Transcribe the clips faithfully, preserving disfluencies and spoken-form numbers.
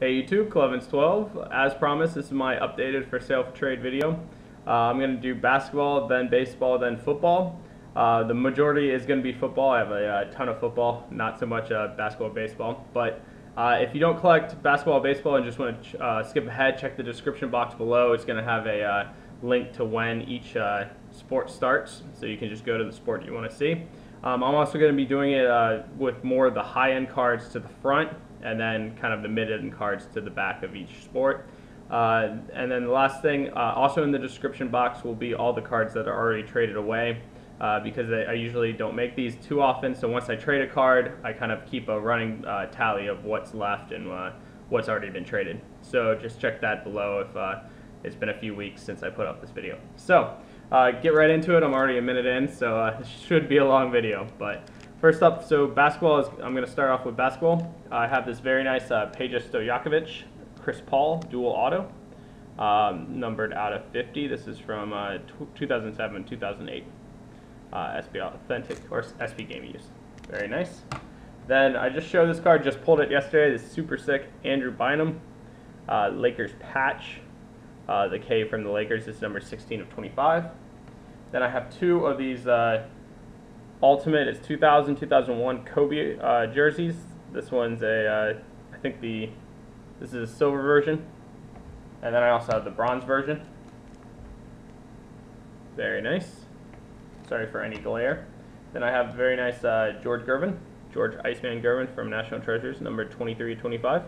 Hey YouTube, clevans twelve. As promised, this is my updated for sale for trade video. Uh, I'm going to do basketball, then baseball, then football. Uh, the majority is going to be football. I have a, a ton of football, not so much uh, basketball, baseball. But uh, if you don't collect basketball, baseball, and just want to uh, skip ahead, check the description box below. It's going to have a uh, link to when each uh, sport starts, so you can just go to the sport you want to see. Um, I'm also going to be doing it uh, with more of the high-end cards to the front, and then kind of the mid-end cards to the back of each sport. Uh, and then the last thing, uh, also in the description box will be all the cards that are already traded away, uh, because I, I usually don't make these too often, so once I trade a card, I kind of keep a running uh, tally of what's left and uh, what's already been traded. So just check that below if uh, it's been a few weeks since I put up this video. So uh, get right into it. I'm already a minute in, so uh, it should be a long video. But first up, so basketball is, I'm going to start off with basketball. Uh, I have this very nice uh, Peja Stojakovic, Chris Paul, dual auto, um, numbered out of fifty. This is from uh, two thousand seven, two thousand eight, uh, S P Authentic, or S P Game Use. Very nice. Then I just showed this card, just pulled it yesterday, this super sick Andrew Bynum, uh, Lakers patch, uh, the K from the Lakers, this is number sixteen of twenty-five. Then I have two of these uh, Ultimate is two thousand, two thousand one Kobe uh, jerseys. This one's a, uh, I think the, this is a silver version. And then I also have the bronze version. Very nice. Sorry for any glare. Then I have very nice uh, George Gervin, George Iceman Gervin from National Treasures, number twenty-three of twenty-five.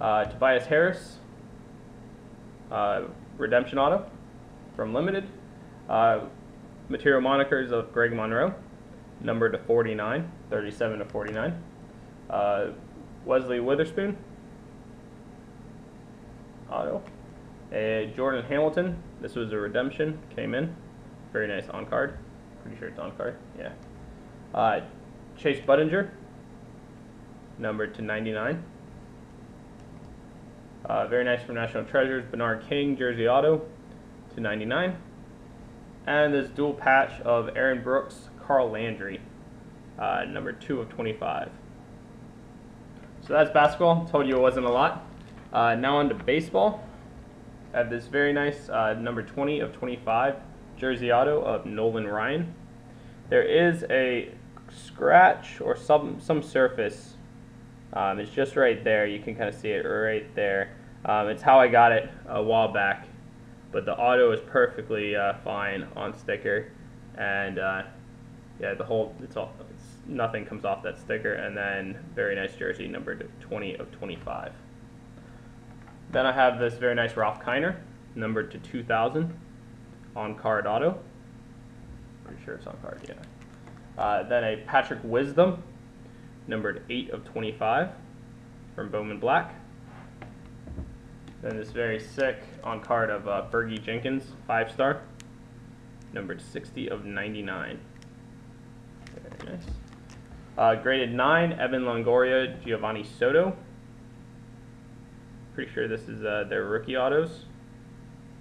Uh, Tobias Harris, uh, Redemption Auto from Limited. Uh, Material monikers of Greg Monroe, numbered to forty-nine, thirty-seven to forty-nine. Uh, Wesley Witherspoon, auto. A Jordan Hamilton, this was a redemption, came in. Very nice on card. Pretty sure it's on card, yeah. Uh, Chase Buttinger, numbered to ninety-nine. Uh, very nice from National Treasures, Bernard King, jersey auto, to ninety-nine. And this dual patch of Aaron Brooks, Carl Landry, uh, number two of twenty-five. So that's basketball. Told you it wasn't a lot. Uh, now on to baseball. I have this very nice uh, number twenty of twenty-five jersey auto of Nolan Ryan. There is a scratch or some, some surface. Um, it's just right there. You can kind of see it right there. Um, it's how I got it a while back. But the auto is perfectly uh, fine on sticker, and uh, yeah, the whole it's all it's, nothing comes off that sticker. And then very nice jersey, numbered twenty of twenty-five. Then I have this very nice Ralph Kiner, numbered to two thousand, on card auto. Pretty sure it's on card, yeah. Uh, then a Patrick Wisdom, numbered eight of twenty-five, from Bowman Black. Then this very sick on card of uh, Fergie Jenkins, Five Star, numbered sixty of ninety-nine. Very nice. Uh, graded nine, Evan Longoria, Giovanni Soto. Pretty sure this is uh, their rookie autos.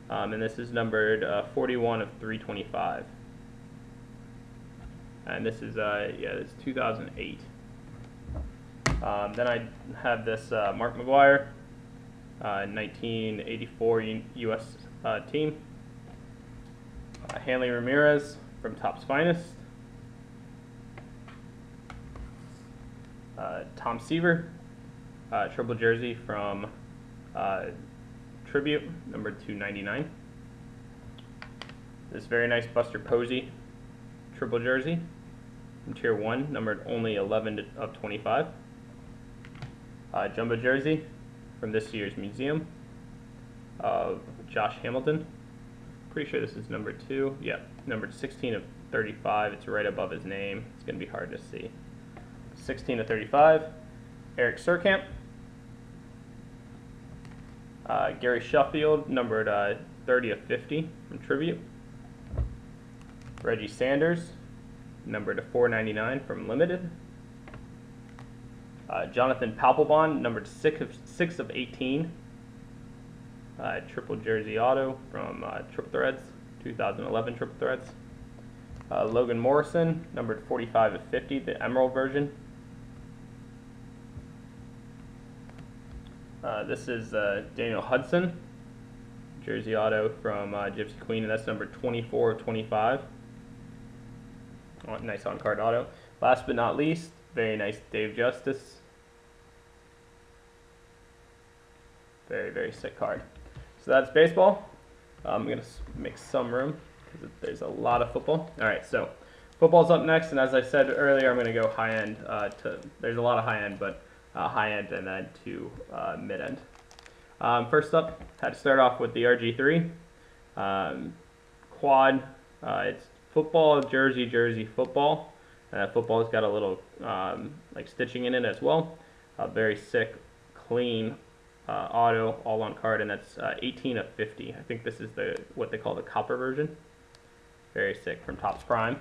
Um, and this is numbered uh, forty-one of three twenty-five. And this is, uh, yeah, this is two thousand eight. Um, then I have this uh, Mark McGuire. Uh, nineteen eighty-four U S uh, team. Uh, Hanley Ramirez from Top's Finest. Uh, Tom Seaver, uh, triple jersey from uh, Tribute, number two ninety-nine. This very nice Buster Posey triple jersey from Tier one, numbered only eleven of twenty-five. Uh, Jumbo jersey from this year's museum of Josh Hamilton. Pretty sure this is number two. Yeah, number sixteen of thirty-five. It's right above his name. It's going to be hard to see. sixteen of thirty-five. Eric Surkamp. Uh, Gary Sheffield, numbered uh, thirty of fifty from Tribute. Reggie Sanders, numbered to four ninety-nine from Limited. Uh, Jonathan Papelbon, numbered six of eighteen, uh, triple jersey auto from uh, Triple Threads, two thousand eleven Triple Threads. Uh, Logan Morrison, numbered forty-five of fifty, the Emerald version. Uh, this is uh, Daniel Hudson, jersey auto from uh, Gypsy Queen, and that's number twenty-four of twenty-five. Oh, nice on-card auto. Last but not least, very nice Dave Justice. Very, very sick card. So that's baseball. I'm going to make some room because there's a lot of football. All right, so football's up next, and as I said earlier, I'm going to go high-end. Uh, to There's a lot of high-end, but uh, high-end and then to uh, mid-end. Um, first up, had to start off with the R G three. Um, quad, uh, it's football, jersey, jersey, football. And that football's got a little um, like stitching in it as well. A very sick, clean Uh, auto, all on card, and that's uh, eighteen of fifty. I think this is the what they call the copper version. Very sick from Topps Prime.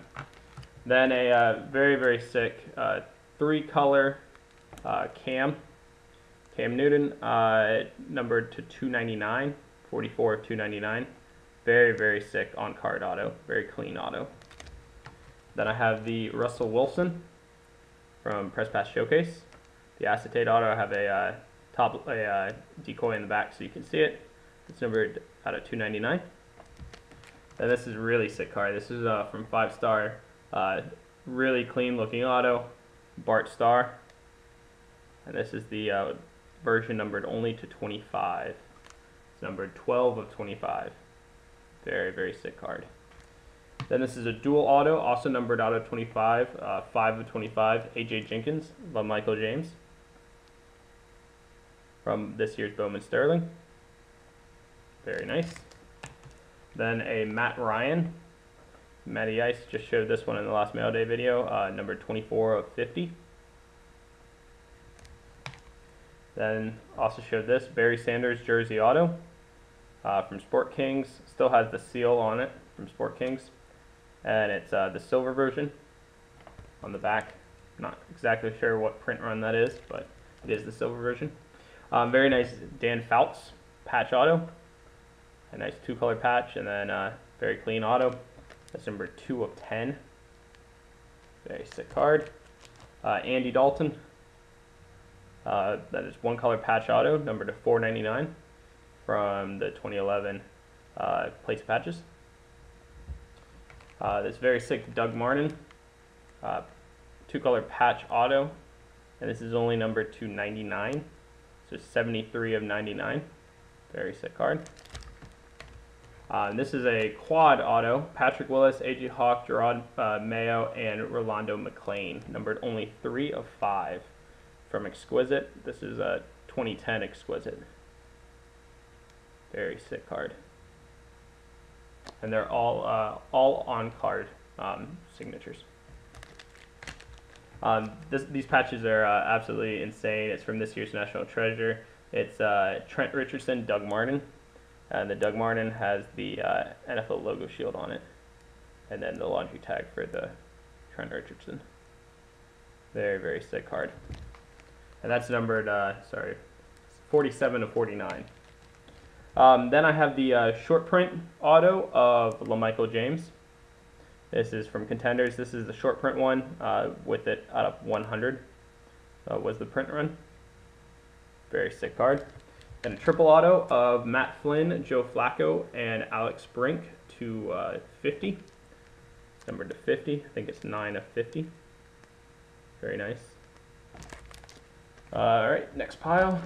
Then a uh, very, very sick uh, three-color uh, Cam. Cam Newton, uh, numbered to two ninety-nine, forty-four of two ninety-nine. Very, very sick on card auto. Very clean auto. Then I have the Russell Wilson from Press Pass Showcase. The acetate auto, I have a uh, top a uh, decoy in the back so you can see it. It's numbered out of two ninety-nine. And this is really sick card. This is uh, from Five Star. Uh, really clean looking auto. Bart Starr. And this is the uh, version numbered only to twenty-five. It's numbered twelve of twenty-five. Very, very sick card. Then this is a dual auto, also numbered out of twenty-five. Uh, five of twenty-five, A J Jenkins by Michael James, from this year's Bowman Sterling. Very nice. Then a Matt Ryan. Matty Ice just showed this one in the last mail day video, uh, number twenty-four of fifty. Then also showed this Barry Sanders jersey auto uh, from Sport Kings. Still has the seal on it from Sport Kings. And it's uh, the silver version on the back. Not exactly sure what print run that is, but it is the silver version. Um, very nice Dan Fouts patch auto, a nice two-color patch, and then uh, very clean auto. That's number two of ten. Very sick card. Uh, Andy Dalton, uh, that is one-color patch auto, number to four ninety-nine from the twenty eleven uh, Place of Patches. Uh, this very sick Doug Martin, uh, two-color patch auto, and this is only number two ninety-nine. So seventy-three of ninety-nine. Very sick card. Uh, this is a quad auto. Patrick Willis, A J Hawk, Gerard uh, Mayo, and Rolando McClain. Numbered only three of five from Exquisite. This is a twenty ten Exquisite. Very sick card. And they're all, uh, all on-card um, signatures. Um, this, these patches are uh, absolutely insane. It's from this year's National Treasure. It's uh, Trent Richardson, Doug Martin. And the Doug Martin has the uh, N F L logo shield on it. And then the laundry tag for the Trent Richardson. Very, very sick card. And that's numbered, uh, sorry, forty-seven to forty-nine. Um, then I have the uh, short print auto of LaMichael James. This is from Contenders. This is the short print one uh, with it out of one hundred. Uh, was the print run. Very sick card. And a triple auto of Matt Flynn, Joe Flacco, and Alex Brink to uh, fifty. Numbered to fifty. I think it's nine of fifty. Very nice. Uh, all right, next pile.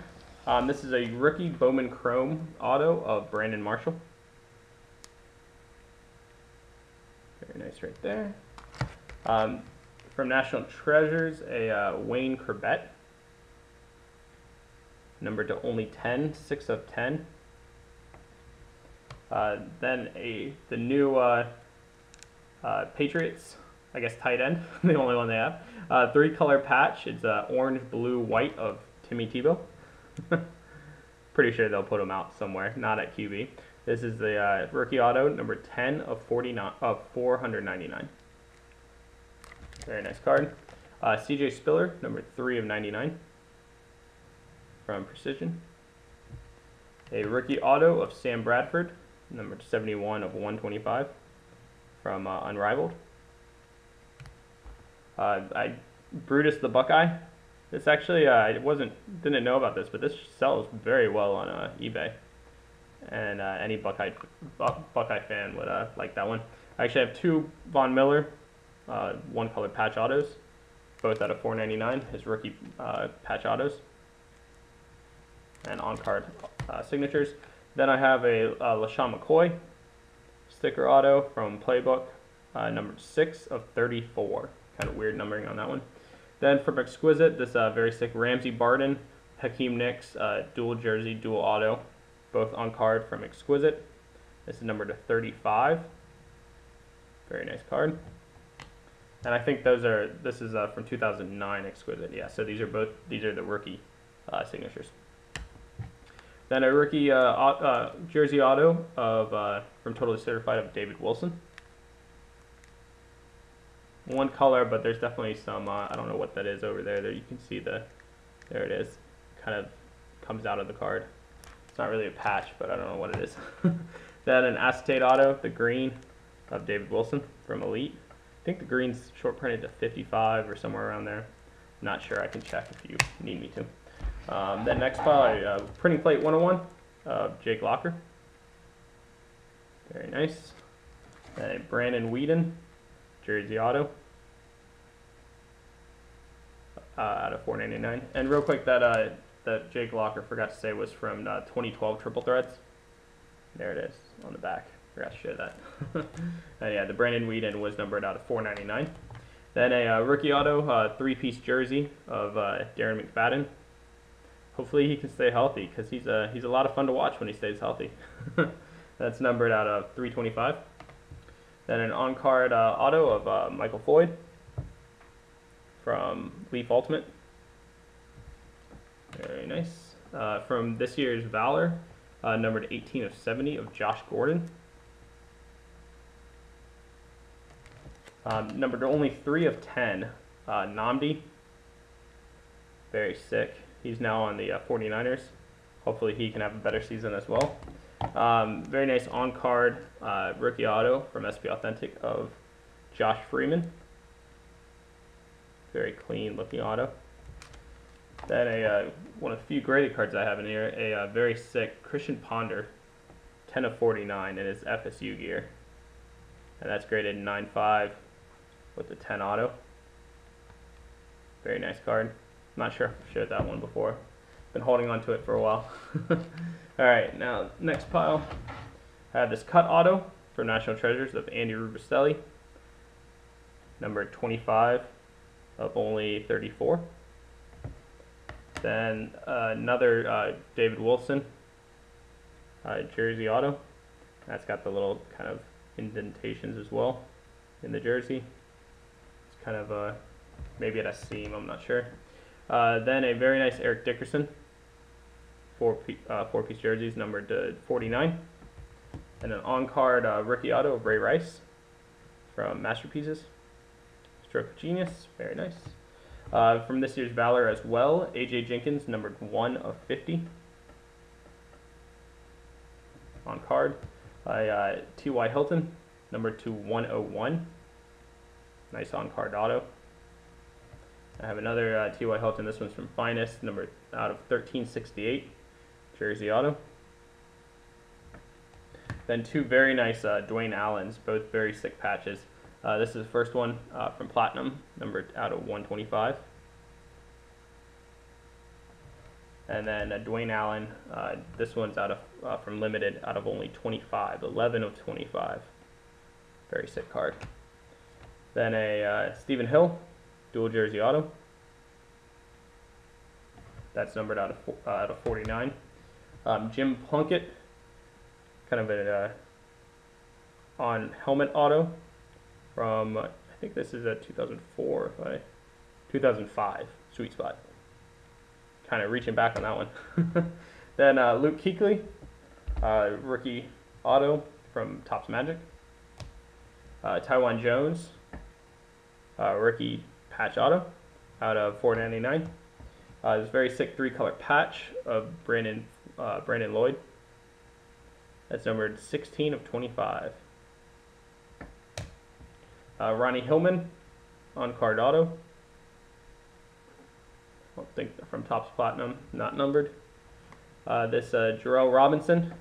Um, this is a rookie Bowman Chrome auto of Brandon Marshall. Very nice right there. Um, from National Treasures, a uh, Wayne Corbett. Numbered to only ten, six of ten. Uh, then a the new uh, uh, Patriots, I guess tight end, the only one they have. Uh, three color patch, it's uh, orange, blue, white of Timmy Tebow. Pretty sure they'll put him out somewhere, not at Q B. This is the uh, rookie auto, number ten of four ninety-nine. Very nice card. Uh, C J Spiller, number three of ninety-nine from Precision. A rookie auto of Sam Bradford, number seventy-one of one twenty-five from uh, Unrivaled. Uh, I, Brutus the Buckeye, This actually, uh, I wasn't didn't know about this, but this sells very well on uh, eBay, and uh, any Buckeye Buck, Buckeye fan would uh, like that one. I actually have two Von Miller, uh, one colored patch autos, both out of four ninety-nine, his rookie uh, patch autos, and on-card uh, signatures. Then I have a uh, LaShawn McCoy sticker auto from Playbook, uh, number six of thirty-four. Kind of weird numbering on that one. Then from Exquisite, this uh, very sick Ramsey Barden, Hakeem Nicks, uh, dual jersey, dual auto, both on card from Exquisite. This is number to thirty-five. Very nice card. And I think those are, this is uh, from two thousand nine Exquisite. Yeah, so these are both, these are the rookie uh, signatures. Then a rookie uh, uh, jersey auto of uh, from Totally Certified of David Wilson. One color, but there's definitely some, uh, I don't know what that is over there. There you can see the, there it is, kind of comes out of the card. It's not really a patch, but I don't know what it is. Then an acetate auto, the green of David Wilson from Elite. I think the green's short printed to fifty-five or somewhere around there. I'm not sure, I can check if you need me to. Um, then next file, uh, printing plate one oh one of Jake Locker. Very nice. Then a Brandon Whedon jersey auto uh, out of four ninety-nine. And real quick, that uh, that Jake Locker, forgot to say, was from uh, twenty twelve Triple Threats. There it is on the back. Forgot to show that. And yeah, the Brandon Whedon was numbered out of four ninety-nine. Then a uh, rookie auto, uh, three-piece jersey of uh, Darren McFadden. Hopefully he can stay healthy because he's a uh, he's a lot of fun to watch when he stays healthy. That's numbered out of three twenty-five. Then an on-card uh, auto of uh, Michael Floyd from Leaf Ultimate. Very nice. Uh, from this year's Valor, uh, numbered eighteen of seventy of Josh Gordon. Um, numbered only three of ten, uh, Nnamdi. Very sick. He's now on the uh, forty-niners. Hopefully he can have a better season as well. Um, very nice on-card uh, rookie auto from S P Authentic of Josh Freeman. Very clean looking auto. Then a uh, one of the few graded cards I have in here, a uh, very sick Christian Ponder, ten of forty-nine in his F S U gear. And that's graded nine five with the ten auto. Very nice card. I'm not sure if I've showed that one before. Been holding on to it for a while. Alright, now next pile, I have this cut auto from National Treasures of Andy Rubistelli, number twenty-five of only thirty-four. Then uh, another uh, David Wilson uh, jersey auto. That's got the little kind of indentations as well in the jersey. It's kind of a, maybe at a seam, I'm not sure. Uh, then a very nice Eric Dickerson. Four, uh, four piece jerseys numbered to forty-nine, and an on card uh, rookie auto of Ray Rice from Masterpieces, Stroke of Genius, very nice. Uh, from this year's Valor as well, A J Jenkins numbered one of fifty on card. By uh, T Y Hilton numbered to one oh one, nice on card auto. I have another uh, T Y Hilton, this one's from Finest, number out of thirteen sixty-eight. Jersey auto. Then two very nice uh, Dwayne Allens, both very sick patches. Uh, this is the first one uh, from Platinum, numbered out of one twenty-five. And then a Dwayne Allen, uh, this one's out of uh, from Limited, out of only twenty-five, eleven of twenty-five. Very sick card. Then a uh, Stephen Hill, dual jersey auto. That's numbered out of uh, out of forty-nine. Um, Jim Plunkett, kind of a uh, on helmet auto from uh, I think this is a two thousand four, if I two thousand five sweet spot. Kind of reaching back on that one. Then uh, Luke Kuechly, uh, rookie auto from Topps Magic. Uh, Tywan Jones, uh, rookie patch auto out of four ninety-nine. Uh, this very sick three-color patch of Brandon uh, Brandon Lloyd. That's numbered sixteen of twenty-five. Uh, Ronnie Hillman on card auto. I don't think they're from Topps Platinum, not numbered. Uh, this uh, Jarrell Robinson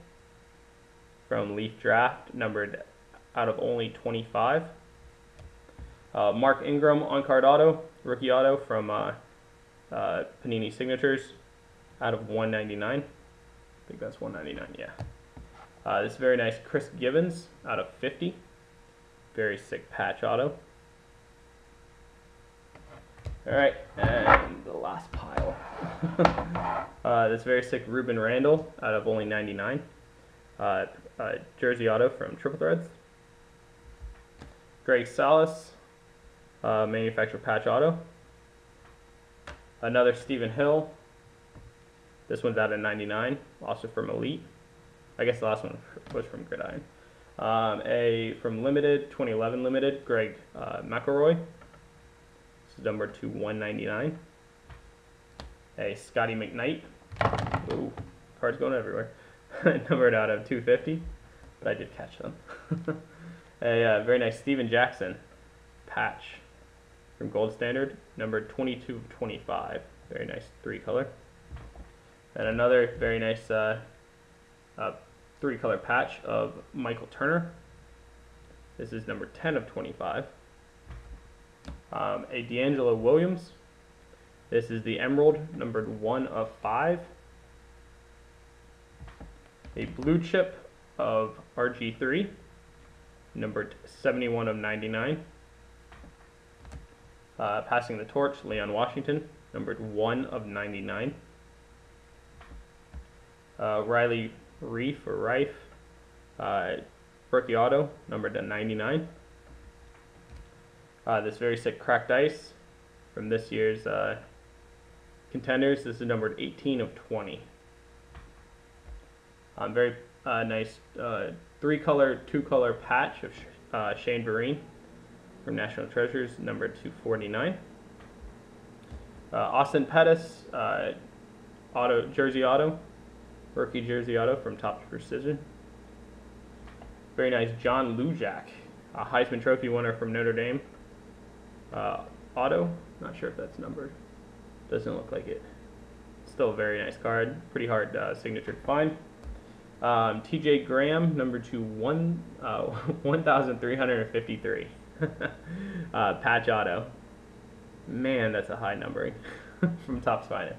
from Leaf Draft, numbered out of only twenty-five. Uh, Mark Ingram on card auto, rookie auto from uh, uh, Panini Signatures, out of one ninety-nine. I think that's one ninety-nine, yeah. Uh, this is very nice Chris Gibbons, out of fifty. Very sick patch auto. Alright, and the last pile. uh, this very sick Ruben Randall, out of only ninety-nine. Uh, uh, jersey auto from Triple Threads. Greg Salas, uh, manufacturer patch auto. Another Stephen Hill. This one's out of ninety-nine, also from Elite. I guess the last one was from Gridiron. Um, a from Limited, twenty eleven Limited, Greg uh, McElroy. This is number to one ninety-nine. A Scotty McKnight. Ooh, cards going everywhere. Numbered out of two fifty, but I did catch them. a uh, very nice Steven Jackson patch from Gold Standard, number twenty-two of twenty-five. Very nice three color. And another very nice uh, uh, three color patch of Michael Turner. This is number ten of twenty-five. Um, a D'Angelo Williams. This is the Emerald, numbered one of five. A blue chip of R G three, numbered seventy-one of ninety-nine. Uh, passing the torch, Leon Washington, numbered one of ninety-nine. Uh, Riley Reif, or Rife, uh, rookie auto, numbered to ninety-nine. Uh, this very sick cracked ice from this year's uh, Contenders. This is numbered eighteen of twenty. Um, very uh, nice uh, three-color, two-color patch of uh, Shane Vereen from National Treasures, number two forty-nine. Uh, Austin Pettis, uh, auto, jersey auto, rookie jersey auto from Topps Precision. Very nice John Lujack, a Heisman Trophy winner from Notre Dame, uh, auto. Not sure if that's numbered. Doesn't look like it. Still a very nice card. Pretty hard uh, signature to find. Um, T J Graham, number to one, uh, one thousand three hundred fifty-three, uh, patch auto. Man, that's a high numbering from Topps Finest.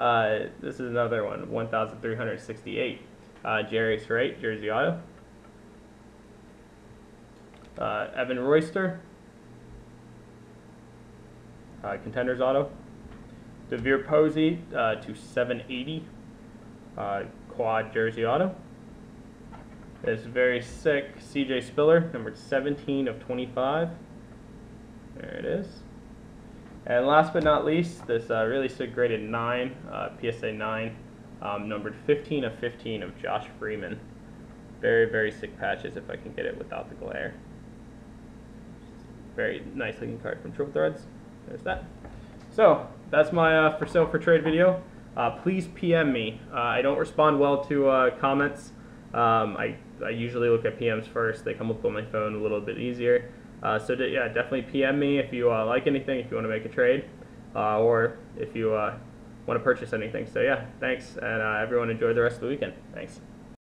Uh, this is another one, one thousand three hundred sixty-eight, uh, Jerry Sreit, jersey auto. Uh, Evan Royster, uh, Contenders auto. Devere Posey, uh, to seven eighty, uh, quad jersey auto. It's very sick C J Spiller, numbered seventeen of twenty-five. There it is. And last but not least, this uh, really sick graded nine, uh, P S A nine, um, numbered fifteen of fifteen of Josh Freeman. Very, very sick patches if I can get it without the glare. Very nice looking card from Triple Threads. There's that. So that's my uh, for sale for trade video. Uh, please P M me. Uh, I don't respond well to uh, comments. Um, I, I usually look at P Ms first. They come up on my phone a little bit easier. Uh, so d yeah, definitely P M me if you uh, like anything, if you want to make a trade, uh, or if you uh, want to purchase anything. So yeah, thanks, and uh, everyone enjoy the rest of the weekend. Thanks.